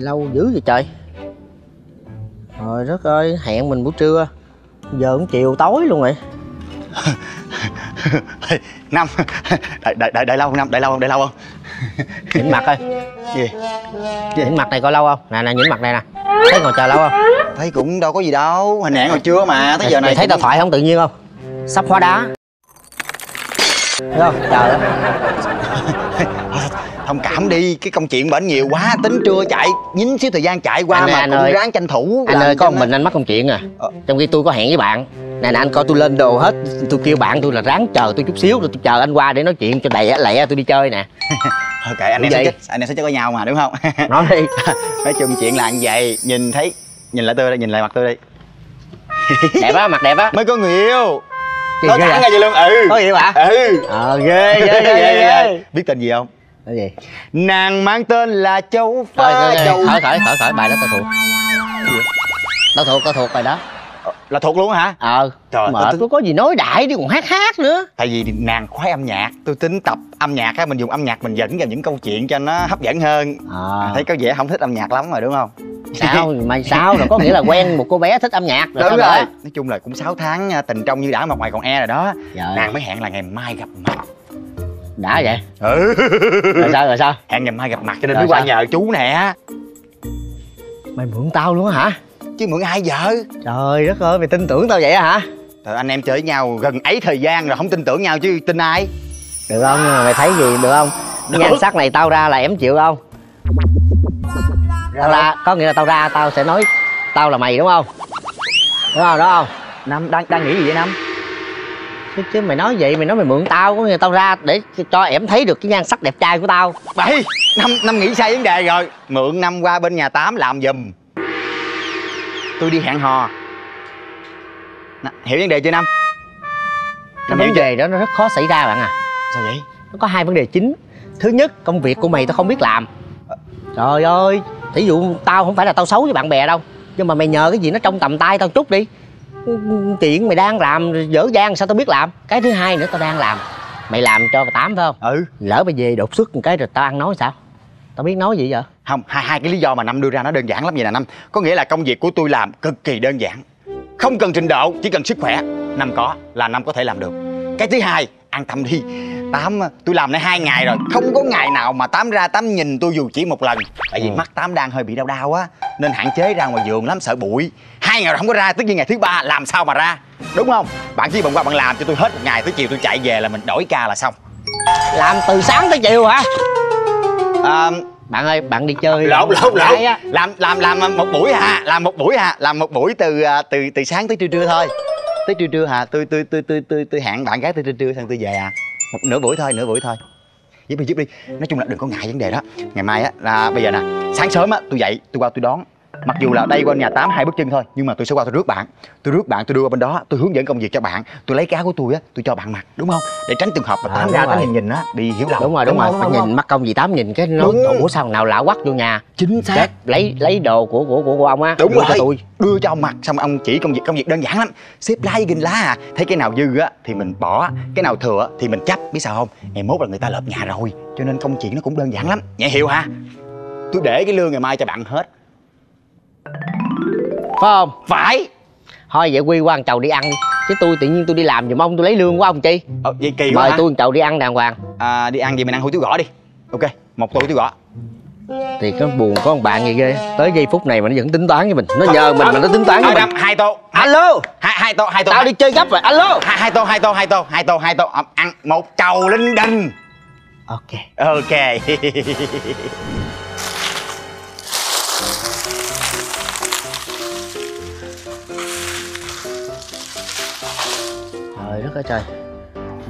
lâu dữ vậy trời. Trời đất ơi, hẹn mình buổi trưa giờ cũng chiều tối luôn rồi. Năm đợi lâu không Năm? Đợi lâu không? Nhịn mặt ơi. Gì? Nhịn mặt này coi lâu không? Nè nhịn mặt này nè. Thấy ngồi chờ lâu không? Thấy cũng đâu có gì đâu, hình ảnh ngồi trưa mà tới giờ này. Thấy tao thoại không tự nhiên không? Sắp hóa đá. Thấy không? Trời ơi. Thông cảm đi, cái công chuyện bển nhiều quá, tính trưa chạy nhín xíu thời gian chạy qua anh mà anh cũng ơi, ráng tranh thủ. Anh ơi, có mình anh mắc công chuyện à. Trong khi tôi có hẹn với bạn. Nè anh coi tôi lên đồ hết, tôi kêu bạn tôi là ráng chờ tôi chút xíu rồi tôi chờ anh qua để nói chuyện cho đầy lẹ tôi đi chơi nè. Ok, anh em sẽ chết với nhau mà đúng không? Nói đi. Nói chung chuyện là như vậy, nhìn lại tôi đi, nhìn lại mặt tôi đi. Đẹp á, mặt đẹp á. Mới có người yêu. Nói thẳng ra vậy luôn. Ừ. Có gì vậy? Ừ. Ghê. Biết tên gì không? Cái gì? Nàng mang tên là Châu Pha. Khỏi bài đó tao thuộc. Tao thuộc bài đó. Là thuộc luôn hả? Trời mệt, tôi có gì nói đại đi còn hát nữa. Tại vì nàng khoái âm nhạc, tôi tính tập âm nhạc á, mình dùng âm nhạc mình dẫn vào những câu chuyện cho nó hấp dẫn hơn. Thấy có vẻ không thích âm nhạc lắm rồi đúng không? Sao rồi, có nghĩa là quen một cô bé thích âm nhạc rồi. Đúng rồi. Nói chung là cũng 6 tháng tình trong như đã mà ngoài còn e rồi đó. Trời. Nàng mới hẹn là ngày mai gặp mặt. Đã vậy? Ừ. Rồi sao? Hẹn ngày mai gặp mặt cho nên mới qua nhờ chú nè. Mày mượn tao luôn hả? Chứ mượn ai vợ? Trời đất ơi, mày tin tưởng tao vậy hả? Trời, anh em chơi với nhau gần ấy thời gian rồi không tin tưởng nhau chứ tin ai? Được không? Mày thấy gì được không? Được. Nhan sắc này tao ra là em chịu không? Ra là có nghĩa là tao ra tao sẽ nói tao là mày đúng không? Đúng không? Năm đang nghĩ gì vậy Năm? Chứ mày nói vậy, mày nói mày mượn tao có nghĩa là tao ra để cho em thấy được cái nhan sắc đẹp trai của tao. Bậy, Năm nghĩ sai vấn đề rồi. Mượn Năm qua bên nhà Tám làm giùm. Tôi đi hẹn hò. Hiểu vấn đề chưa Năm? Vấn đề đó nó rất khó xảy ra bạn à. Sao vậy? Nó có hai vấn đề chính. Thứ nhất, công việc của mày tao không biết làm. Trời ơi, thí dụ tao không phải là tao xấu với bạn bè đâu, nhưng mà mày nhờ cái gì nó trong tầm tay tao chút đi. Chuyện mày đang làm dở dang sao tao biết làm. Cái thứ hai nữa, tao đang làm. Mày làm cho bà Tám phải không? Ừ. Lỡ mày về đột xuất một cái rồi tao ăn nói sao? Tao biết nói gì vậy? Không, hai cái lý do mà Năm đưa ra nó đơn giản lắm vậy nè Năm. Có nghĩa là công việc của tôi làm cực kỳ đơn giản, không cần trình độ, chỉ cần sức khỏe Năm có là Năm có thể làm được. Cái thứ hai, an tâm đi Tám, tôi làm nay 2 ngày rồi, không có ngày nào mà Tám ra Tám nhìn tôi dù chỉ một lần. Tại vì mắt Tám đang hơi bị đau đau á, nên hạn chế ra ngoài vườn lắm, sợ bụi. 2 ngày rồi không có ra, tức nhiên ngày thứ 3 làm sao mà ra, đúng không? Bạn chỉ bằng qua bạn làm cho tôi hết 1 ngày, tới chiều tôi chạy về là mình đổi ca là xong. Làm từ sáng tới chiều hả? Bạn ơi, bạn đi chơi lộn làm một buổi hả? Làm một buổi từ sáng tới trưa thôi. Tới trưa hả? Tôi hẹn bạn gái tới trưa xong tôi về à. Một nửa buổi thôi. Giúp đi. Nói chung là đừng có ngại vấn đề đó. Ngày mai á là bây giờ nè, sáng sớm á tôi dậy, tôi qua tôi đón. Mặc dù là đây qua nhà Tám 2 bước chân thôi, nhưng mà tôi sẽ qua tôi rước bạn. Tôi đưa qua bên đó, tôi hướng dẫn công việc cho bạn. Tôi lấy cá của tôi á, tôi cho bạn mặc, đúng không? Để tránh trường hợp mà Tám ra Tám nhìn á bị hiểu lầm. Đúng rồi. Nhìn mắt công gì Tám nhìn cái nó ủa sao nào lạ quắc vô nhà. Chính xác. Chết, lấy đồ của ông á. Đúng rồi. Tôi đưa cho ông mặc xong ông chỉ công việc đơn giản lắm. Xếp like gìn lá à, thấy cái nào dư á thì mình bỏ, cái nào thừa thì mình chấp, biết sao không? Ngày mốt là người ta lợp nhà rồi, cho nên công chuyện nó cũng đơn giản lắm. Nhẹ hiểu ha. Tôi để cái lương ngày mai cho bạn hết. Phải không? Phải. Thôi vậy quy qua ăn chầu đi ăn đi. Chứ tôi tự nhiên tôi đi làm giùm ông, tôi lấy lương của ông chi. Vậy kỳ quá. Mời tôi ăn chầu đi ăn đàng hoàng. Đi ăn gì mình ăn hủ tiếu gõ đi. Ok, một tô hủ tiếu gõ. Thì nó buồn có một bạn gì ghê. Tới giây phút này mà nó vẫn tính toán với mình. Nó nhờ mình mà nó tính toán với mình. 2 tô. Alo. Hai tô. Tao đi chơi gấp rồi. Alo. Hai tô. Ăn một chầu linh đình. Ok. Đất ơi trời,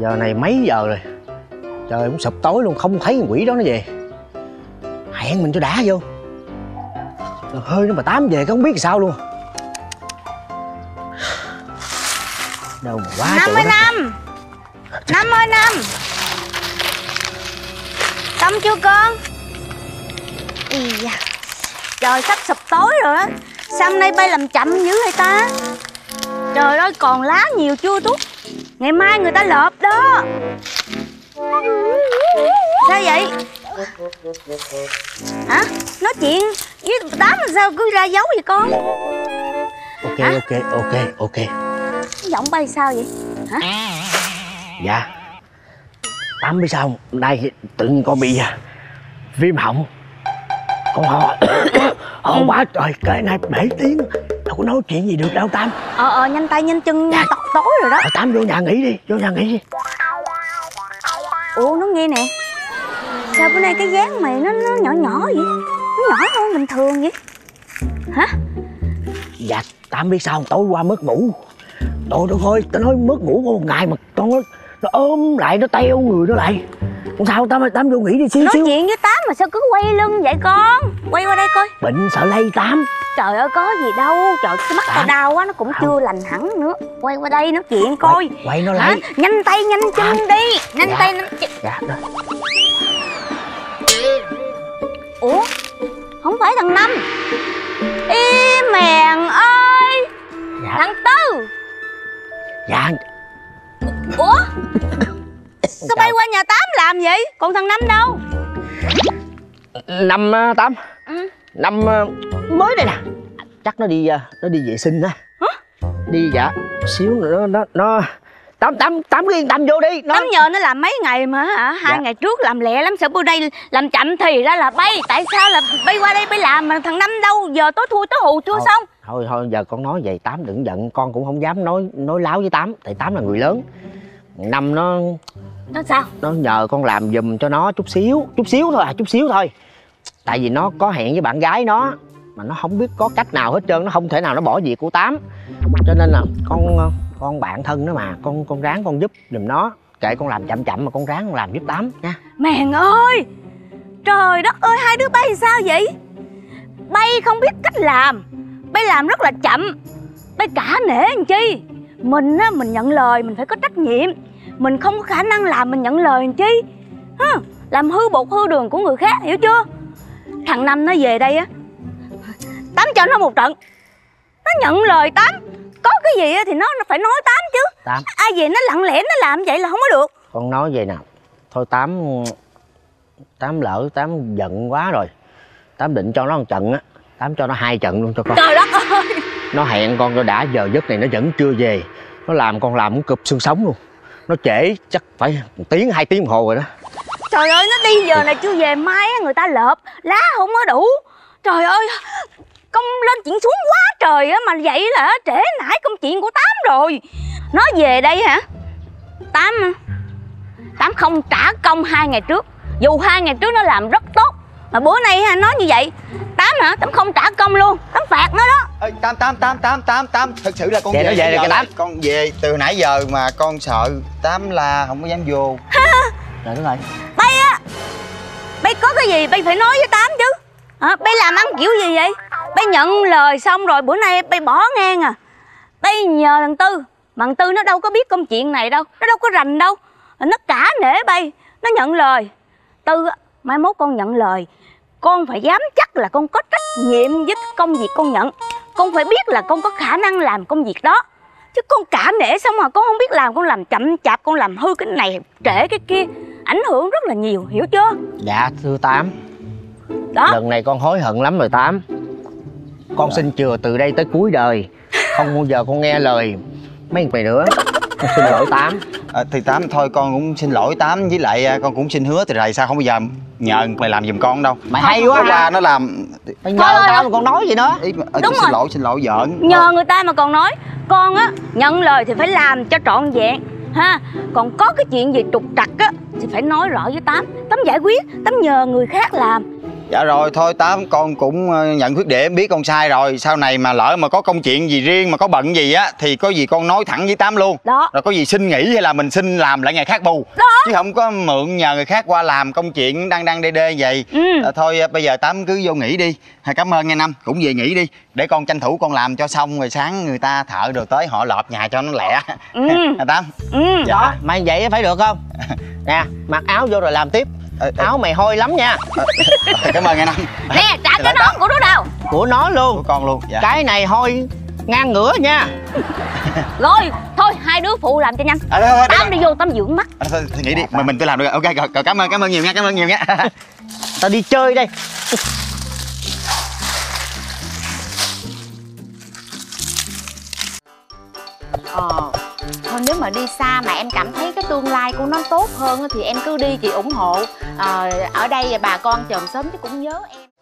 giờ này mấy giờ rồi, trời cũng sụp tối luôn, không thấy quỷ đó nó về. Hẹn mình cho đã vô rồi, hơi nó mà Tám về cái không biết làm sao luôn. Đâu mà quá trời. Năm ơi Năm, xong chưa con? Trời sắp sụp tối rồi á, sao hôm nay bay làm chậm dữ vậy ta? Trời ơi, còn lá nhiều chưa Túc? Ngày mai người ta lợp đó. Sao vậy? Hả? Nói chuyện với thằng Tám làm sao cứ ra dấu vậy con? Ok, hả? Ok. Cái giọng bay sao vậy? Hả? Dạ Tám biết sao hôm nay tự nhiên con bị viêm họng. Con ho quá trời, kể nay 7 tiếng đâu có nói chuyện gì được đâu Tám. Nhanh tay nhanh chân dạ. Tọc tối rồi đó. Tám vô nhà nghỉ đi. Ủa nó nghe nè, sao bữa nay cái dáng mày nó nhỏ vậy? Nó nhỏ hơn bình thường vậy hả? Dạ Tám biết sao tối qua mất ngủ. Trời đất ơi, tao nói mất ngủ có một ngày mà con nó ôm lại, nó teo người nó lại. Con sao Tám vô nghỉ đi xíu. Nói chuyện với Tám mà sao cứ quay lưng vậy con? Quay qua đây coi. Bệnh sợ lây Tám. Trời ơi có gì đâu, trời cái mắt tao đau quá nó cũng chưa lành hẳn nữa. Quay qua đây nói chuyện coi. Quay nó lại. Nhanh tay nhanh chân đi. Nhanh tay nhanh chân. Dạ đó. Ủa? Không phải thằng Năm. Ý mèn ơi. Dạ. Thằng Tư. Dạ. Ủa? Sao bay qua nhà Tám làm vậy? Còn thằng Năm đâu? Năm Tám. Năm mới đây nè. Chắc nó đi vệ sinh á. Đi dạ xíu nữa nó Tám cứ yên tâm vô đi. Tám nhờ nó làm mấy ngày mà hả? Hai ngày trước làm lẹ lắm, sợ bữa đây làm chậm thì ra là bay. Tại sao là bay qua đây bay làm mà thằng Năm đâu? Giờ tối hù xong. Thôi giờ con nói vậy Tám đừng giận, con cũng không dám nói láo với Tám, tại Tám là người lớn. Năm nó sao? Nó nhờ con làm giùm cho nó chút xíu thôi. Tại vì nó có hẹn với bạn gái nó mà nó không biết có cách nào hết trơn, nó không thể nào nó bỏ việc của Tám. Cho nên là con bạn thân nó mà, con ráng con giúp giùm nó, kệ con làm chậm mà con ráng con làm giúp Tám nha. Mèn ơi. Trời đất ơi, hai đứa bay sao vậy? Bay không biết cách làm. Bay làm rất là chậm. Bay cả nể làm chi? Mình á, mình nhận lời mình phải có trách nhiệm. Mình không có khả năng làm mình nhận lời làm chi? Làm hư bột hư đường của người khác, hiểu chưa? Thằng Năm nó về đây á, Tám cho nó một trận. Nó nhận lời Tám, có cái gì thì nó phải nói Tám chứ. Ai về nó lặng lẽ nó làm vậy là không có được. Con nói vậy nào. Thôi Tám lỡ Tám giận quá rồi, Tám định cho nó một trận á, Tám cho nó 2 trận luôn cho con. Trời đất ơi. Nó hẹn con rồi đã giờ giấc này nó vẫn chưa về. Nó làm con làm cũng cụp xương sống luôn. Nó trễ chắc phải 1 tiếng 2 tiếng đồng hồ rồi đó. Trời ơi nó đi giờ này chưa về, mai người ta lợp lá không có đủ. Trời ơi công lên chuyện xuống quá trời á, mà vậy là trễ nãy công chuyện của Tám rồi. Nó về đây hả? Tám không trả công 2 ngày trước. Dù 2 ngày trước nó làm rất tốt mà bữa nay ha nói như vậy. Tám hả? Tám không trả công luôn, Tám phạt nó đó. Ê, Tám thật sự là con về giờ cái Tám. Con về từ nãy giờ mà con sợ Tám là không có dám vô. Trời đất ơi. Bay á, bay có cái gì bay phải nói với Tám chứ. Bay làm ăn kiểu gì vậy? Bay nhận lời xong rồi bữa nay bay bỏ ngang à. Bay nhờ thằng Tư, mà thằng Tư nó đâu có biết công chuyện này đâu, nó đâu có rành đâu. Nó cả nể bay, nó nhận lời. Tư mai mốt con nhận lời, con phải dám chắc là con có trách nhiệm với công việc con nhận. Con phải biết là con có khả năng làm công việc đó. Chứ con cả nể xong mà con không biết làm, con làm chậm chạp, con làm hư cái này, trễ cái kia, ảnh hưởng rất là nhiều, hiểu chưa? Dạ thưa Tám đó. Lần này con hối hận lắm rồi Tám. Con xin chừa từ đây tới cuối đời không bao giờ con nghe lời mấy người nữa. Con xin lỗi Tám. Thì Tám thôi con cũng xin lỗi Tám, với lại con cũng xin hứa từ này sao không bao giờ nhờ mày làm giùm con đâu. Mày hay quá ra nó làm. Mày nhờ người ta mà còn nói vậy nữa. Đúng rồi. Xin lỗi giỡn. Nhờ người ta mà còn nói. Con á nhận lời thì phải làm cho trọn vẹn ha. Còn có cái chuyện gì trục trặc á thì phải nói rõ với Tám, Tám giải quyết, Tám nhờ người khác làm. Dạ rồi thôi Tám, con cũng nhận khuyết điểm, biết con sai rồi. Sau này mà lỡ mà có công chuyện gì riêng mà có bận gì á thì có gì con nói thẳng với Tám luôn đó. Rồi có gì xin nghỉ hay là mình xin làm lại ngày khác bù đó. Chứ không có mượn nhờ người khác qua làm công chuyện đang đê vậy. Thôi bây giờ Tám cứ vô nghỉ đi. Cảm ơn nghe Năm, cũng về nghỉ đi. Để con tranh thủ con làm cho xong rồi sáng người ta thợ rồi tới họ lợp nhà cho nó lẹ. Tám dạ. Đó, mày vậy phải được không? Nè, mặc áo vô rồi làm tiếp. Áo mày hôi lắm nha. Cảm ơn nghe Năm. Nè, trả cho nó, của nó đâu? Của nó luôn. Của con luôn dạ. Cái này hôi ngang ngửa nha. Rồi, thôi hai đứa phụ phụ làm cho nhanh. Tao đi vô tắm dưỡng mắt. Thì nghĩ đi, mình tự làm được. Ok, rồi, cảm ơn nhiều nha, Tao đi chơi đây. Thôi nếu mà đi xa mà em cảm thấy cái tương lai của nó tốt hơn thì em cứ đi, chị ủng hộ. Ở đây bà con chòm xóm chứ cũng nhớ em.